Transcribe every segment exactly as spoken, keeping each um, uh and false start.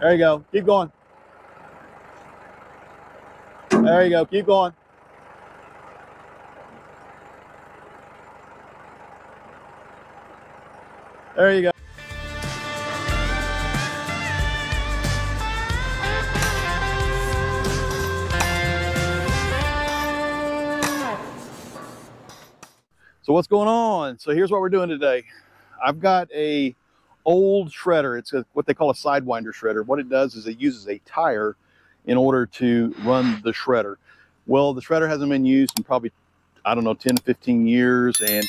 There you go. Keep going. There you go. Keep going. There you go. So what's going on? So here's what we're doing today. I've got a old shredder. It's a, what they call a sidewinder shredder. What it does is it uses a tire in order to run the shredder. Well, the shredder hasn't been used in probably, I don't know, ten, fifteen years. And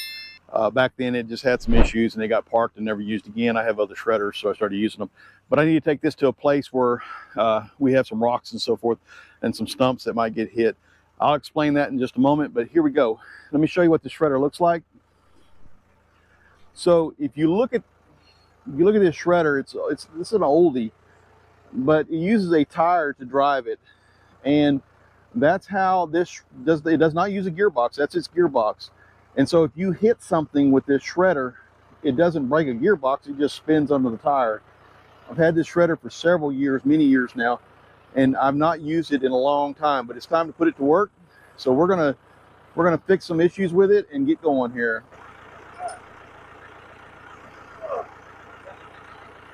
uh, back then it just had some issues and they got parked and never used again. I have other shredders, so I started using them. But I need to take this to a place where uh, we have some rocks and so forth and some stumps that might get hit. I'll explain that in just a moment, but here we go. Let me show you what the shredder looks like. So if you look at if you look at this shredder, it's it's this is an oldie, but it uses a tire to drive it, and that's how this does. It does not use a gearbox. That's its gearbox, and so if you hit something with this shredder, it doesn't break a gearbox. It just spins under the tire. I've had this shredder for several years, many years now. And I've not used it in a long time, but it's time to put it to work. So we're gonna we're gonna fix some issues with it and get going here.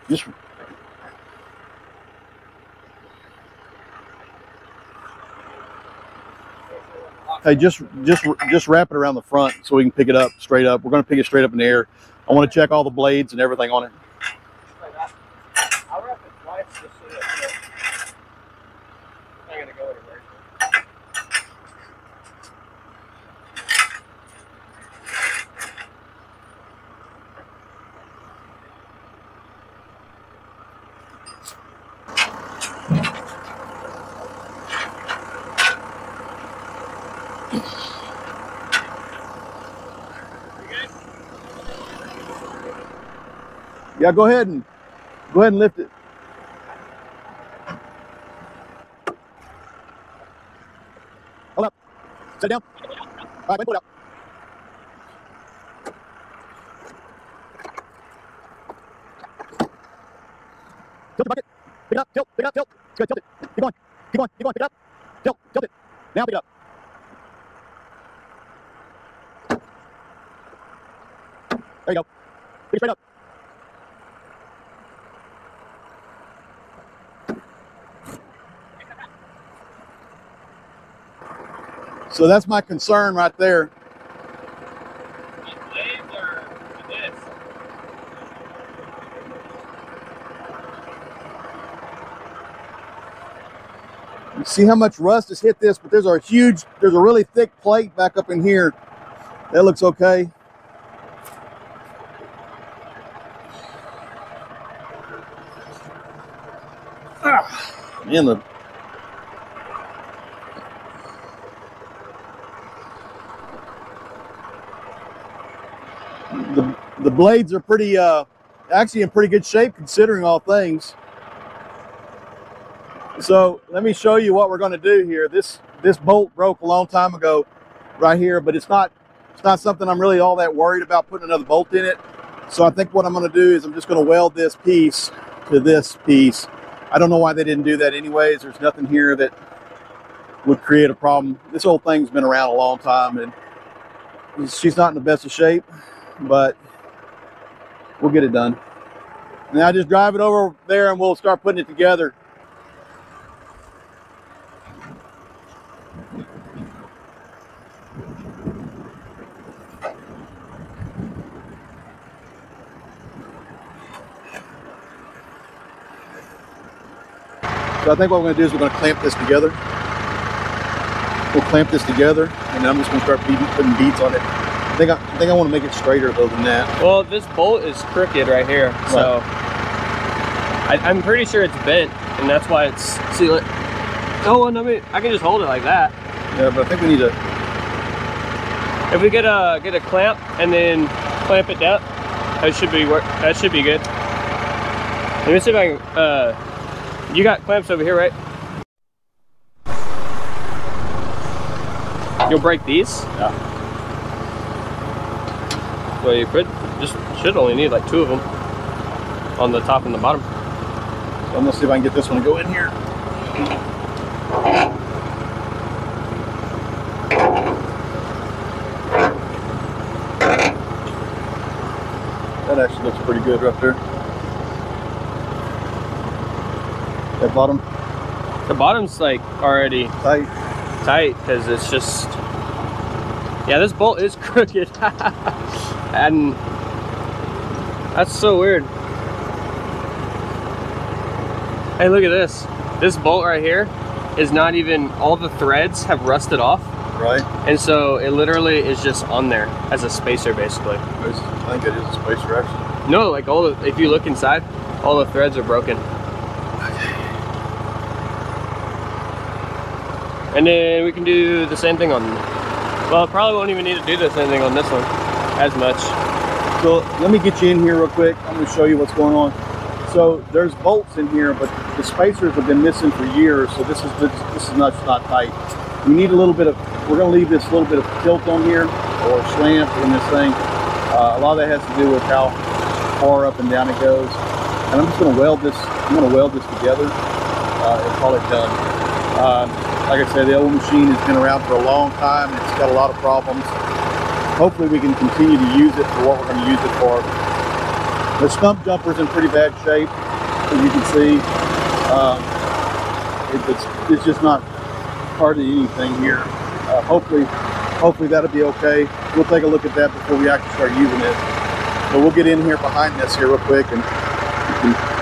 Just hey, just just just wrap it around the front so we can pick it up straight up. We're gonna pick it straight up in the air. I want to check all the blades and everything on it. Yeah, go ahead and go ahead and lift it. Hold up. Sit down. All right, pull it up. Tilt the bucket. Pick it up. Tilt. Pick it up. Tilt. Good. Tilt it. Keep going. Keep going. Keep going. Pick it up. Tilt. Tilt it. Now pick it up. There you go. Pick it straight up. So that's my concern right there. You see how much rust has hit this, but there's a huge, there's a really thick plate back up in here. That looks okay. Ah, man, the The, the blades are pretty, uh, actually in pretty good shape considering all things. So let me show you what we're going to do here. This this bolt broke a long time ago, right here, but it's not it's not something I'm really all that worried about putting another bolt in it. So I think what I'm going to do is I'm just going to weld this piece to this piece. I don't know why they didn't do that anyways. There's nothing here that would create a problem. This whole thing's been around a long time, and she's not in the best of shape. But we'll get it done. Now just drive it over there and we'll start putting it together. So I think what we're going to do is we're going to clamp this together. We'll clamp this together and then I'm just going to start putting beads on it. I think I, I think I want to make it straighter though than that. Well, this bolt is crooked right here, right. So I, I'm pretty sure it's bent, and that's why it's sealed. Oh, and I mean, I can just hold it like that. Yeah, but I think we need to. If we get a get a clamp and then clamp it down, that should be work. That should be good. Let me see if I can. Uh, you got clamps over here, right? You'll break these. Yeah. So you could just should only need like two of them on the top and the bottom. I'm gonna see if I can get this one to go in here. That actually looks pretty good right there. That bottom. The bottom's like already tight. Tight, because it's just, yeah, this bolt is crooked. And that's so weird. Hey, look at this. This bolt right here is not even, all the threads have rusted off. Right. And so it literally is just on there as a spacer, basically. I think it is a spacer, actually. No, like all the, if you look inside, all the threads are broken. And then we can do the same thing on, well, I probably won't even need to do the same thing on this one as much. So let me get you in here real quick. I'm going to show you what's going on. So there's bolts in here, but the spacers have been missing for years. So this is this, this is not, not tight. We need a little bit of, we're going to leave this little bit of tilt on here or slant in this thing. Uh, a lot of that has to do with how far up and down it goes. And I'm just going to weld this. I'm going to weld this together uh, and call it done. Uh, Like I said, the old machine has been around for a long time. It's got a lot of problems. Hopefully we can continue to use it for what we're going to use it for. The stump jumper's in pretty bad shape, as you can see. Um, it, it's, it's just not hardly anything here. Uh, hopefully, hopefully that'll be okay. We'll take a look at that before we actually start using it. But we'll get in here behind this here real quick and you can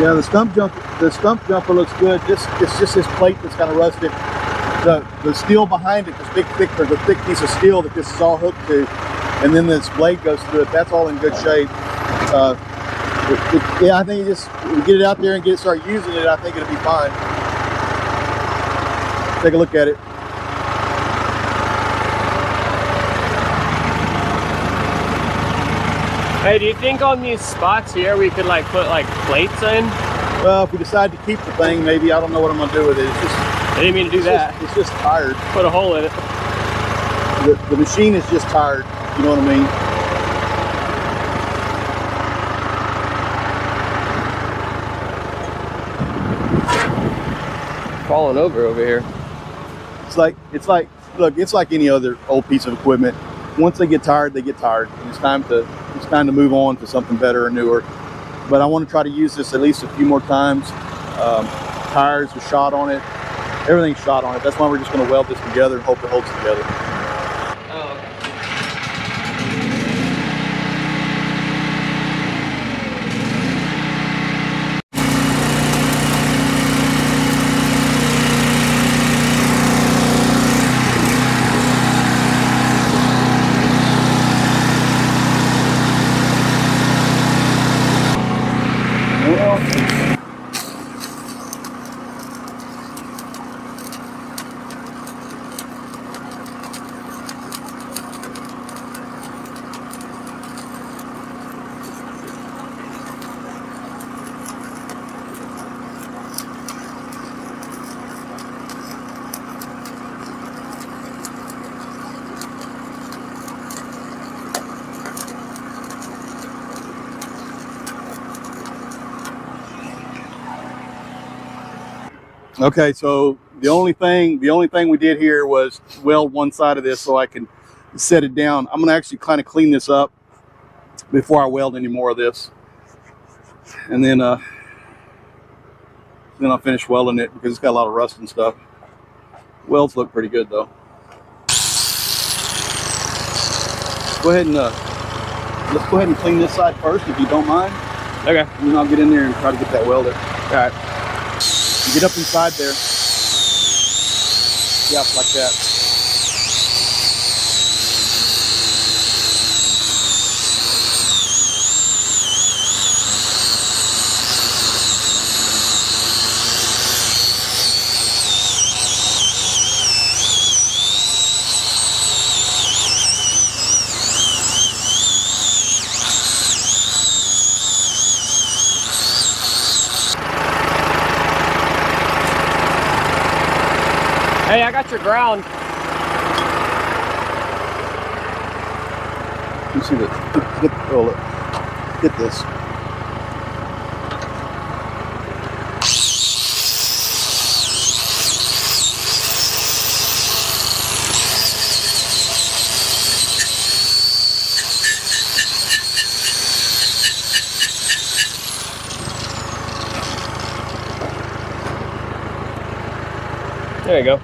yeah, the stump jumper. The stump jumper looks good. This, it's just this plate that's kind of rusted. The the steel behind it, this big thick, the thick piece of steel that this is all hooked to, and then this blade goes through it. That's all in good shape. Uh, it, it, yeah, I think you just you get it out there and get it, start using it. I think it'll be fine. Take a look at it. Hey, do you think on these spots here we could like put like plates in? Well, if we decide to keep the thing, maybe. I don't know what I'm gonna do with it. It's just, I didn't mean to do it's that. Just, it's just tired. Put a hole in it. The, the machine is just tired. You know what I mean? Falling over over here. It's like it's like look, it's like any other old piece of equipment. Once they get tired, they get tired, and it's time to. It's time to move on to something better and newer. But I want to try to use this at least a few more times. Um, tires are shot on it. Everything's shot on it. That's why we're just going to weld this together and hope it holds together. Oh, okay. Okay, so the only thing the only thing we did here was weld one side of this so I can set it down. I'm gonna actually kind of clean this up before I weld any more of this, and then uh, then I'll finish welding it because it's got a lot of rust and stuff. Welds look pretty good though. Go ahead and uh, let's go ahead and clean this side first if you don't mind. Okay. And then I'll get in there and try to get that welded. All right. Get up inside there. Yeah, like that. Hey, I got your ground. You see the, get, oh, look, get this. There you go.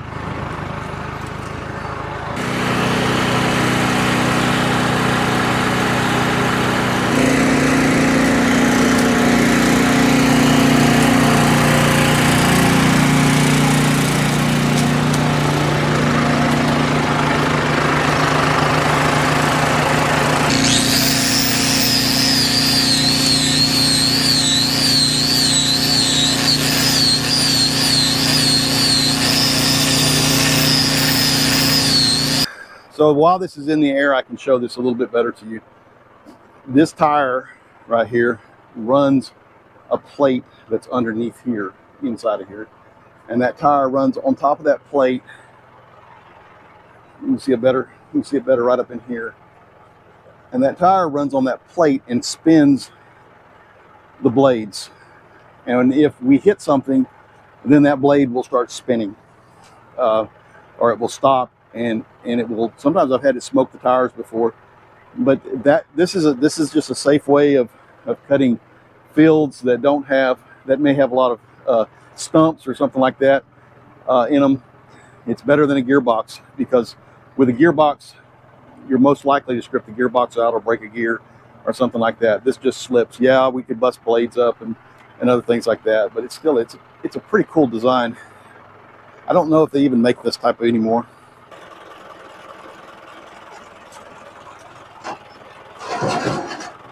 So while this is in the air, I can show this a little bit better to you. This tire right here runs a plate that's underneath here, inside of here. And that tire runs on top of that plate. You can see it better, you can see it better right up in here. And that tire runs on that plate and spins the blades. And if we hit something, then that blade will start spinning, uh, or it will stop. And, and it will, sometimes I've had to smoke the tires before, but that, this is a, this is just a safe way of, of cutting fields that don't have, that may have a lot of uh, stumps or something like that uh, in them. It's better than a gearbox, because with a gearbox, you're most likely to strip the gearbox out or break a gear or something like that. This just slips. Yeah, we could bust blades up and, and other things like that, but it's still, it's, it's a pretty cool design. I don't know if they even make this type of anymore.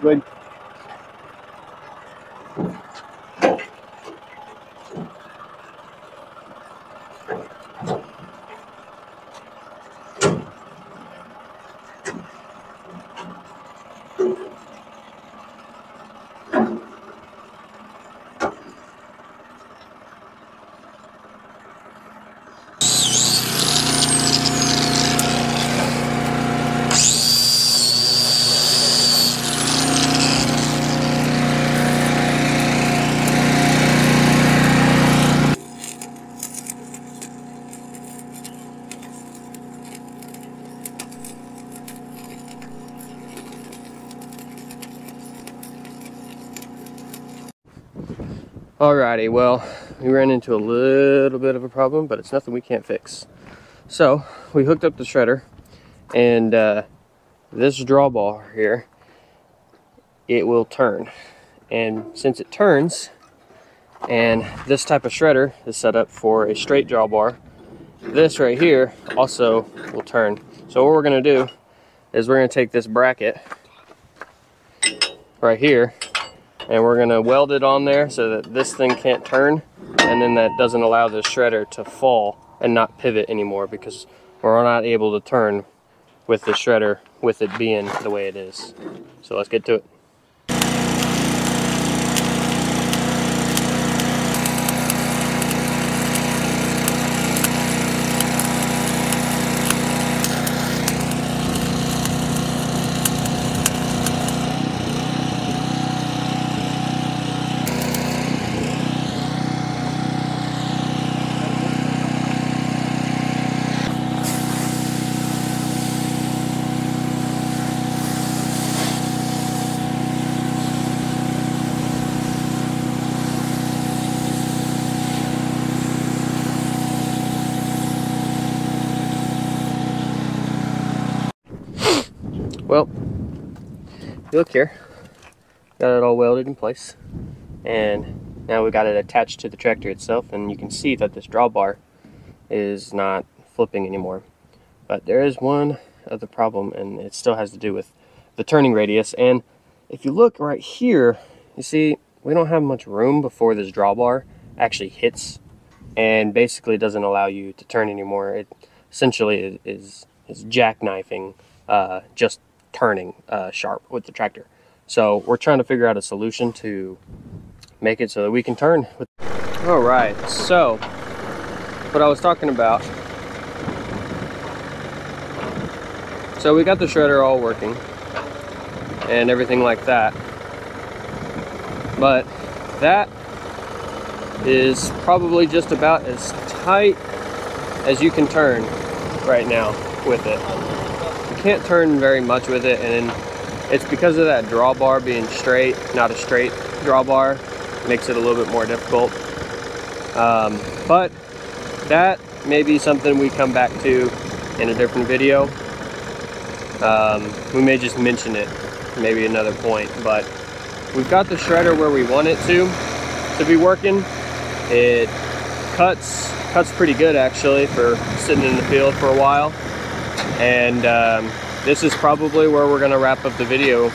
Good. Alrighty, well, we ran into a little bit of a problem, but it's nothing we can't fix. So we hooked up the shredder, and uh, this drawbar here, it will turn. And since it turns, and this type of shredder is set up for a straight drawbar, this right here also will turn. So what we're gonna do is we're gonna take this bracket right here, and we're gonna weld it on there so that this thing can't turn, and then that doesn't allow the shredder to fall and not pivot anymore, because we're not able to turn with the shredder with it being the way it is. So let's get to it. Well, you look here, got it all welded in place, and now we got it attached to the tractor itself, and you can see that this drawbar is not flipping anymore. But there is one other problem, and it still has to do with the turning radius. And if you look right here, you see we don't have much room before this drawbar actually hits, and basically doesn't allow you to turn anymore. It essentially is, is jackknifing, uh, just turning uh, sharp with the tractor. So we're trying to figure out a solution to make it so that we can turn. All right, so what I was talking about. So we got the shredder all working, and everything like that. But that is probably just about as tight as you can turn right now with it. You can't turn very much with it, and it's because of that drawbar being straight, not a straight drawbar, makes it a little bit more difficult. Um, but that may be something we come back to in a different video. Um, we may just mention it, maybe another point, but we've got the shredder where we want it to to be working. It cuts cuts pretty good, actually, for sitting in the field for a while. And um, this is probably where we're going to wrap up the video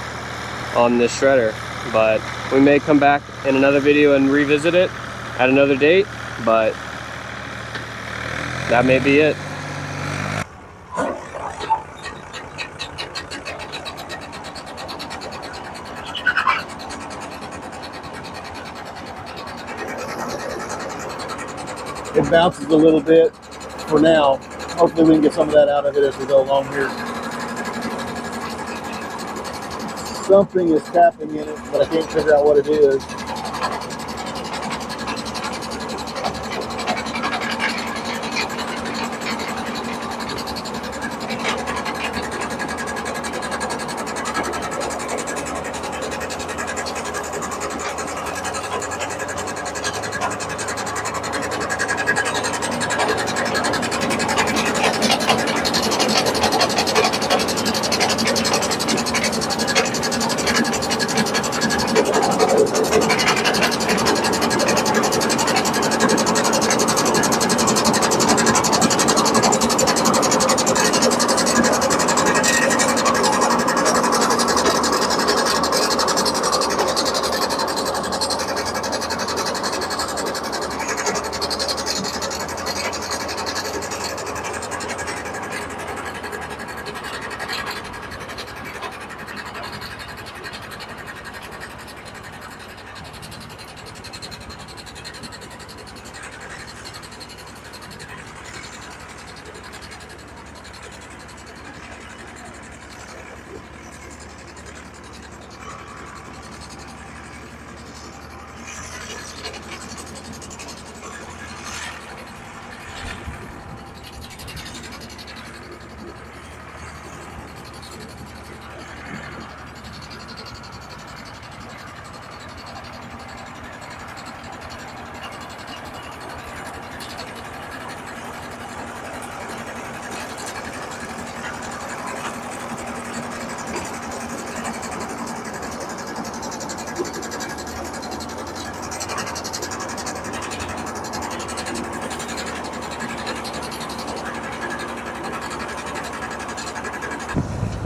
on this shredder, but we may come back in another video and revisit it at another date, but that may be it. It bounces a little bit for now. Hopefully we can get some of that out of it as we go along here. Something is tapping in it, but I can't figure out what it is.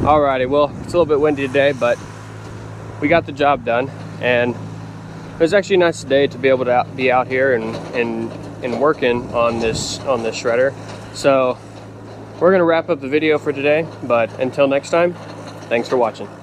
Alrighty, well, it's a little bit windy today, but we got the job done, and it was actually a nice day to be able to out, be out here and, and and working on this on this shredder. So we're gonna wrap up the video for today, but until next time, thanks for watching.